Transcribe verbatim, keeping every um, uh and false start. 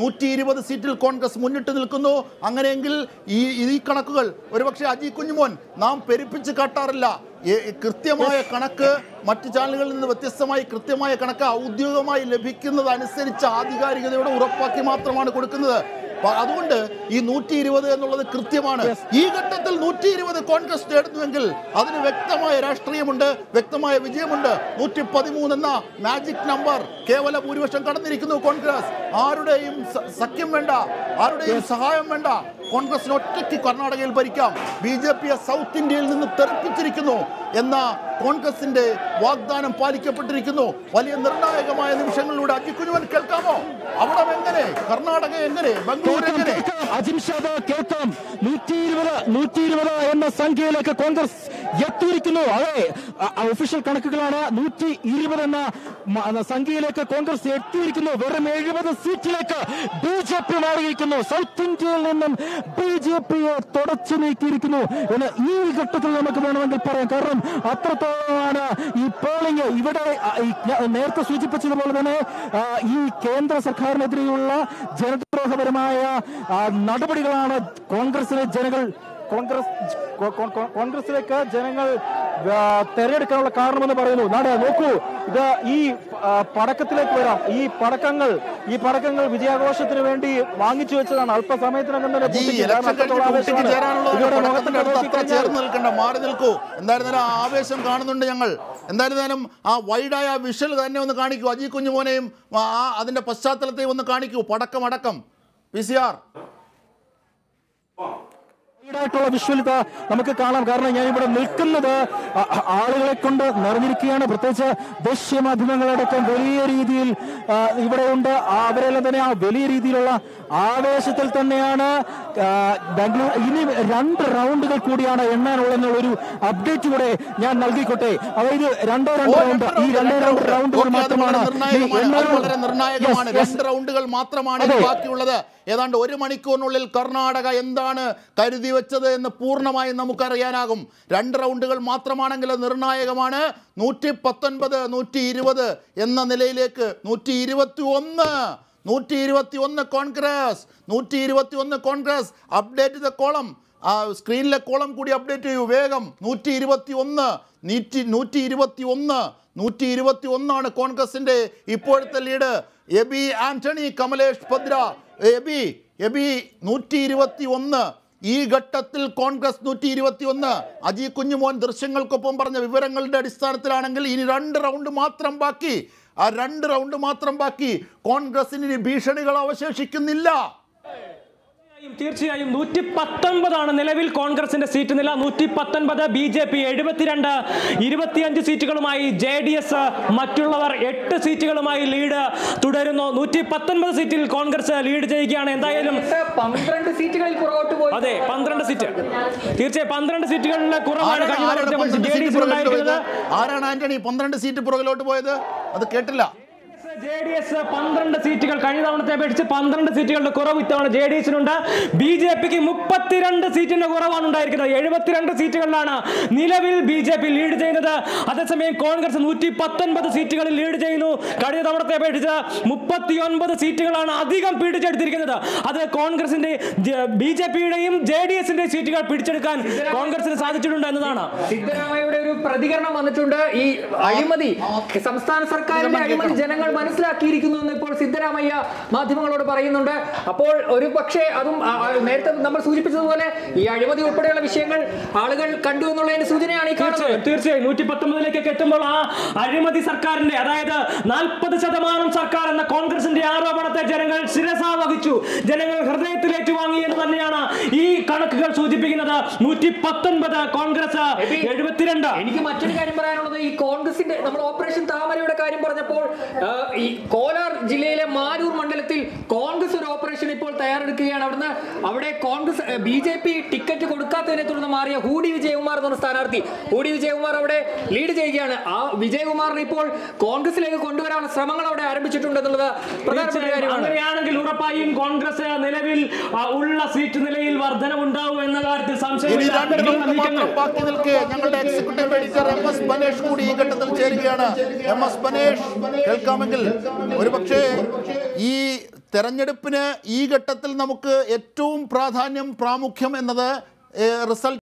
നൂറ്റി ഇരുപത് സീറ്റിൽ കോൺഗ്രസ് മുന്നിട്ട് നിൽക്കുന്നു. അങ്ങനെയെങ്കിൽ ഈ ഈ കണക്കുകൾ ഒരുപക്ഷേ അജി കുഞ്ഞുമോൻ നാം പെരിപ്പിച്ച് കാട്ടാറില്ല. കൃത്യമായ കണക്ക് മറ്റ് ചാനലുകളിൽ നിന്ന് വ്യത്യസ്തമായി കൃത്യമായ കണക്ക് ഔദ്യോഗികമായി ലഭിക്കുന്നതനുസരിച്ച് ആധികാരികതയോടെ ഉറപ്പാക്കി മാത്രമാണ് കൊടുക്കുന്നത്. അതുകൊണ്ട് ഈ നൂറ്റി ഇരുപത് എന്നുള്ളത് കൃത്യമാണ്. ഈ ഘട്ടത്തിൽ നൂറ്റി ഇരുപത് കോൺഗ്രസ് നേടുന്നുവെങ്കിൽ അതിന് വ്യക്തമായ രാഷ്ട്രീയമുണ്ട്, വ്യക്തമായ വിജയമുണ്ട്. നൂറ്റി പതിമൂന്ന് എന്ന മാജിക് നമ്പർ കേവല ഭൂരിപക്ഷം കടന്നിരിക്കുന്നു കോൺഗ്രസ്. ആരുടെയും സഖ്യം വേണ്ട, ആരുടെയും സഹായം വേണ്ട. കോൺഗ്രസിന് ഒറ്റയ്ക്ക് കർണാടകയിൽ ഭരിക്കാം. ബി ജെ പിയെ സൗത്ത് ഇന്ത്യയിൽ നിന്ന് തെറിപ്പിച്ചിരിക്കുന്നു എന്ന കോൺഗ്രസിന്റെ വാഗ്ദാനം പാലിക്കപ്പെട്ടിരിക്കുന്നു. വലിയ നിർണായകമായ നിമിഷങ്ങളിലൂടെ അജി കുഞ്ഞുമോൻ കേൾക്കാമോ? അവിടെ എങ്ങനെ, കർണാടക എങ്ങനെ, ബംഗളൂരു എങ്ങനെ? അജിംഷാദ് കേൾക്കാം. നൂറ്റി ഇരുപത് നൂറ്റി ഇരുപത് എന്ന സംഖ്യയിലേക്ക് കോൺഗ്രസ് എത്തിയിരിക്കുന്നു. അതെ, ഒഫീഷ്യൽ കണക്കുകളാണ്. നൂറ്റി ഇരുപത് എന്ന സംഖ്യയിലേക്ക് കോൺഗ്രസ് എത്തിയിരിക്കുന്നു. വെറും എഴുപത് സീറ്റിലേക്ക് ബി ജെ പി മാറിയിരിക്കുന്നു. സൗത്ത് ഇന്ത്യയിൽ നിന്നും ബി ജെ പിയെ തുടച്ചു നീക്കിയിരിക്കുന്നു എന്ന് ഈ ഘട്ടത്തിൽ നമുക്ക് വേണമെങ്കിൽ പറയാം. കാരണം അത്രത്തോളമാണ് ഈ പോളിംഗ്. ഇവിടെ നേരത്തെ സൂചിപ്പിച്ചതുപോലെ തന്നെ ഈ കേന്ദ്ര സർക്കാരിനെതിരെയുള്ള ജനദ്രോഹപരമായ നടപടികളാണ് കോൺഗ്രസിലെ ജനങ്ങൾ കോൺഗ്രസ് കോൺഗ്രസിലേക്ക് ജനങ്ങൾ തെരഞ്ഞെടുക്കാനുള്ള കാരണമെന്ന് പറയുന്നു. നാടേ നോക്കൂ, ഇത് ഈ പടക്കത്തിലേക്ക് വരാം. ഈ പടക്കങ്ങൾ ഈ പടക്കങ്ങൾ വിജയാഘോഷത്തിന് വേണ്ടി വാങ്ങിച്ചു വെച്ചതാണ്. അല്പസമയത്തിനകം തന്നെ മാറി നിൽക്കൂ. എന്തായാലും ആ ആവേശം കാണുന്നുണ്ട് ഞങ്ങൾ. എന്തായാലും ആ വൈഡായ വിഷൽ തന്നെ ഒന്ന് കാണിക്കൂ. അജി കുഞ്ഞുമോനെയും ആ അതിന്റെ പശ്ചാത്തലത്തെയും ഒന്ന് കാണിക്കൂ. പടക്കം അടക്കം പി സി ആർ ായിട്ടുള്ള വിഷ്വലിത നമുക്ക് കാണാം. കാരണം ഞാൻ ഇവിടെ നിൽക്കുന്നത് ആളുകളെ കൊണ്ട് നിറഞ്ഞിരിക്കുകയാണ്. പ്രത്യേകിച്ച് ദൃശ്യമാധ്യമങ്ങളടക്കം വലിയ രീതിയിൽ ഇവിടെ ഉണ്ട്. അവരെല്ലാം തന്നെ ആ വലിയ രീതിയിലുള്ള ആവേശത്തിൽ തന്നെയാണ്. ബാംഗ്ലൂർ ഇനി രണ്ട് റൗണ്ടുകൾ കൂടിയാണ് എണ്ണാനുള്ളതെന്നുള്ള ഒരു അപ്ഡേറ്റ് കൂടെ ഞാൻ നൽകിക്കോട്ടെ. അതായത് രണ്ടോ രണ്ടോ റൗണ്ട്, ഈ രണ്ടോ രണ്ട് റൗണ്ടുകൾ മാത്രമാണ് റൗണ്ടുകൾ മാത്രമാണ് ബാക്കിയുള്ളത്. ഏതാണ്ട് ഒരു മണിക്കൂറിനുള്ളിൽ കർണാടക എന്താണ് കരുതി വെച്ചത് എന്ന് പൂർണ്ണമായും നമുക്കറിയാനാകും. രണ്ട് റൗണ്ടുകൾ മാത്രമാണെങ്കിൽ നിർണായകമാണ്. നൂറ്റി പത്തൊൻപത് നൂറ്റി ഇരുപത് എന്ന നിലയിലേക്ക് നൂറ്റി ഇരുപത്തി ഒന്ന് നൂറ്റി ഇരുപത്തി ഒന്ന് കോൺഗ്രസ് നൂറ്റി ഇരുപത്തി ഒന്ന് കോൺഗ്രസ് അപ്ഡേറ്റ് ദ കോളം, സ്ക്രീനിലെ കോളം കൂടി അപ്ഡേറ്റ് ചെയ്യൂ വേഗം. നൂറ്റി ഇരുപത്തി ഒന്ന് നൂറ്റി നൂറ്റി ഇരുപത്തി ഒന്ന് നൂറ്റി ഇരുപത്തി ഒന്നാണ് കോൺഗ്രസിൻ്റെ ഇപ്പോഴത്തെ ലീഡ്. എബി ആന്റണി, കമലേഷ് ഭദ്ര, എബി എബി നൂറ്റി ഇരുപത്തി ഒന്ന്. ഈ ഘട്ടത്തിൽ കോൺഗ്രസ് നൂറ്റി ഇരുപത്തി ഒന്ന്. അജി കുഞ്ഞുമോൻ ദൃശ്യങ്ങൾക്കൊപ്പം പറഞ്ഞ വിവരങ്ങളുടെ അടിസ്ഥാനത്തിലാണെങ്കിൽ ഇനി രണ്ട് റൗണ്ട് മാത്രം ബാക്കി. ആ രണ്ട് റൗണ്ട് മാത്രം ബാക്കി. കോൺഗ്രസിന് ഇനി ഭീഷണികൾ അവശേഷിക്കുന്നില്ല. തീർച്ചയായും നൂറ്റി പത്തൊൻപതാണ് നിലവിൽ കോൺഗ്രസിന്റെ സീറ്റ് നില. നൂറ്റി പത്തൊൻപത്, ബി ജെ പി എഴുപത്തിരണ്ട്, ഇരുപത്തിയഞ്ച് സീറ്റുകളുമായി ജെ ഡി എസ്, മറ്റുള്ളവർ എട്ട് സീറ്റുകളുമായി ലീഡ് തുടരുന്നു. നൂറ്റി പത്തൊൻപത് സീറ്റിൽ കോൺഗ്രസ് ലീഡ് ചെയ്യുകയാണ്. എന്തായാലും പന്ത്രണ്ട് സീറ്റുകളിൽ പുറകോട്ട് പോയി. അതെ, പന്ത്രണ്ട് സീറ്റ്, തീർച്ചയായും പന്ത്രണ്ട് സീറ്റുകളിലെ കുറവാണ് ജെ ഡി എസ് ഉണ്ടായിരുന്നത്. ആരാണ് ആന്റണി പന്ത്രണ്ട് സീറ്റ് പുറകിലോട്ട് പോയത്? അത് കേട്ടില്ല. ജെ ഡി എസ് പന്ത്രണ്ട് സീറ്റുകൾ, കഴിഞ്ഞ തവണത്തെ അപേക്ഷിച്ച് പന്ത്രണ്ട് സീറ്റുകളുടെ കുറവ് ഇത്തവണ ജെ ഡി എസിനുണ്ട്. ബി ജെ പിക്ക് മുപ്പത്തിരണ്ട് സീറ്റിന്റെ കുറവാണ് ഉണ്ടായിരിക്കുന്നത്. എഴുപത്തിരണ്ട് സീറ്റുകളിലാണ് നിലവിൽ ബി ജെ പി ലീഡ് ചെയ്യുന്നത്. അതേസമയം കോൺഗ്രസ് നൂറ്റി പത്തൊൻപത് സീറ്റുകളിൽ ലീഡ് ചെയ്യുന്നു. കഴിഞ്ഞ തവണത്തെ അപേക്ഷിച്ച് മുപ്പത്തി ഒൻപത് സീറ്റുകളാണ് അധികം പിടിച്ചെടുത്തിരിക്കുന്നത്. അത് കോൺഗ്രസിന്റെ, ബി ജെ പിയുടെയും ജെ ഡി എസിന്റെ സീറ്റുകൾ പിടിച്ചെടുക്കാൻ കോൺഗ്രസിന് സാധിച്ചിട്ടുണ്ട് എന്നതാണ്. സിദ്ധരാമയ്യയുടെ ഒരു പ്രതികരണം വന്നിട്ടുണ്ട്. ഈ അഴിമതി, സംസ്ഥാന സർക്കാരിന്റെ അഴിമതി ജനങ്ങൾ മനസ്സിലാക്കിയിരിക്കുന്നു എന്ന് ഇപ്പോൾ സിദ്ധരാമയ്യ മാധ്യമങ്ങളോട് പറയുന്നുണ്ട്. അപ്പോൾ ഒരു പക്ഷേ അതും നേരത്തെ നമ്മൾ സൂചിപ്പിച്ചതുപോലെ ഈ അഴിമതി ഉൾപ്പെടെയുള്ള വിഷയങ്ങൾ ആളുകൾ കണ്ടു എന്നുള്ളതിന് സൂചനയാണ് ഈ കാണുന്നത്. തീർച്ചയായും നൂറ്റി പത്തൊമ്പതിലേക്കൊക്കെ എത്തുമ്പോൾ ആ അഴിമതി സർക്കാരിന്റെ, അതായത് നാൽപ്പത് ശതമാനം സർക്കാർ എന്ന കോൺഗ്രസിന്റെ ആരോപണത്തെ ജനങ്ങൾ ശിരസാ വഹിച്ചു, ജനങ്ങൾ ഹൃദയത്തിലേറ്റുവാങ്ങി എന്ന് തന്നെയാണ് ഈ കണക്കുകൾ സൂചിപ്പിക്കുന്നത്. നൂറ്റി പത്തൊൻപത് കോൺഗ്രസ്, എഴുപത്തിരണ്ട്. എനിക്ക് മറ്റൊരു കാര്യം പറയാനുള്ളത്, ഈ കോൺഗ്രസിന്റെ നമ്മൾ ഓപ്പറേഷൻ താമരയുടെ കാര്യം പറഞ്ഞപ്പോൾ ഈ കോലാർ ജില്ലയിലെ മാരൂർ മണ്ഡലത്തിൽ കോൺഗ്രസ് ഒരു ഓപ്പറേഷൻ ഇപ്പോൾ തയ്യാറെടുക്കുകയാണ്. അവിടുന്ന് അവിടെ Congress B J P ticket കൊടുക്കാത്തതിനെ തുടർന്ന് മാറിയ ഹൂഡി വിജയകുമാർ എന്ന സ്ഥാനാർത്ഥി, ഹൂഡി വിജയകുമാർ അവിടെ ലീഡ് ചെയ്യുകയാണ്. ആ വിജയകുമാറിനെ ഇപ്പോൾ കോൺഗ്രസിലേക്ക് കൊണ്ടുവരാനുള്ള ശ്രമങ്ങൾ അവിടെ ആരംഭിച്ചിട്ടുണ്ടെന്നുള്ളത് പ്രധാനപ്പെട്ട കാര്യമാണ്. അങ്ങനെയാണെങ്കിൽ ഉറപ്പായും കോൺഗ്രസ് നിലവിൽ ഉള്ള സീറ്റ് നിലയിൽ വർധനമുണ്ടാവും എന്ന കാര്യത്തിൽ സംശയം. ഒരുപക്ഷേ ഈ തെരഞ്ഞെടുപ്പിനെ ഈ ഘട്ടത്തിൽ നമുക്ക് ഏറ്റവും പ്രാധാന്യം പ്രാമുഖ്യം എന്നത് റിസൾട്ട്